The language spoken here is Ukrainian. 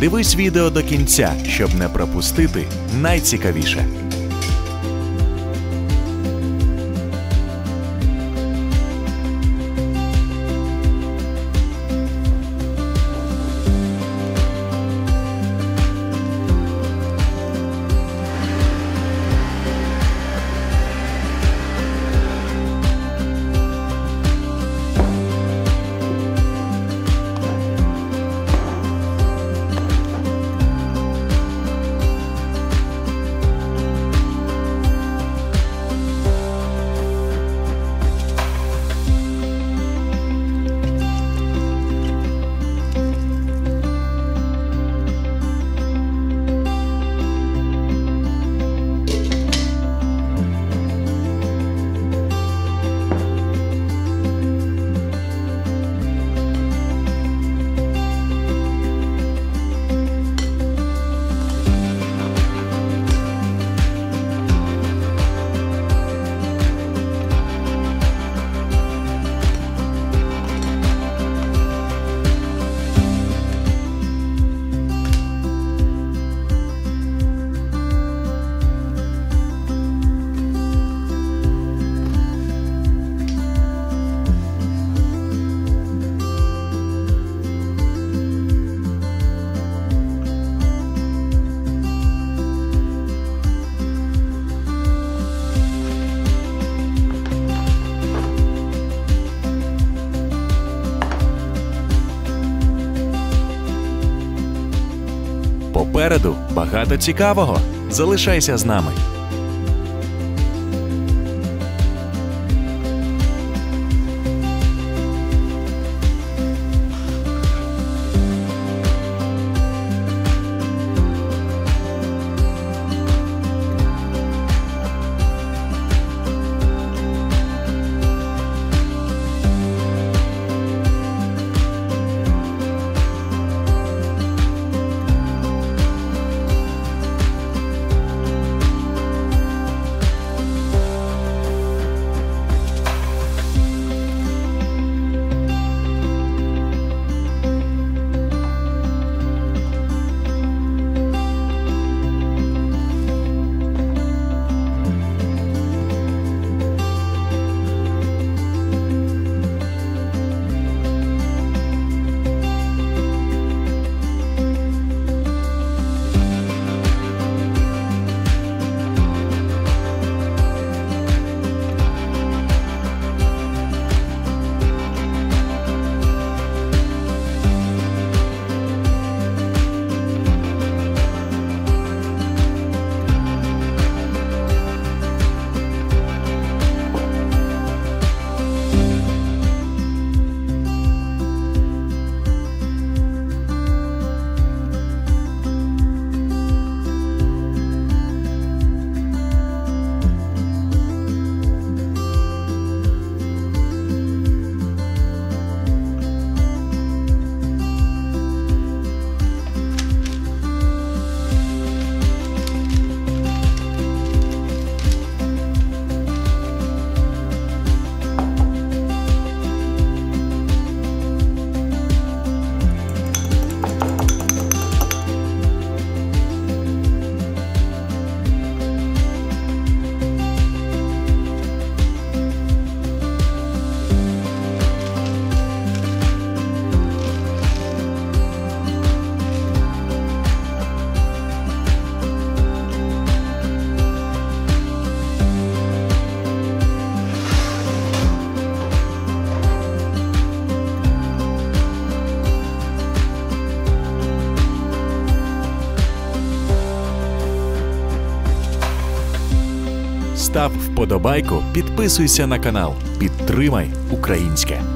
Дивись відео до кінця, щоб не пропустити найцікавіше. Попереду багато цікавого. Залишайся з нами. Став вподобайку, підписуйся на канал, підтримай українське.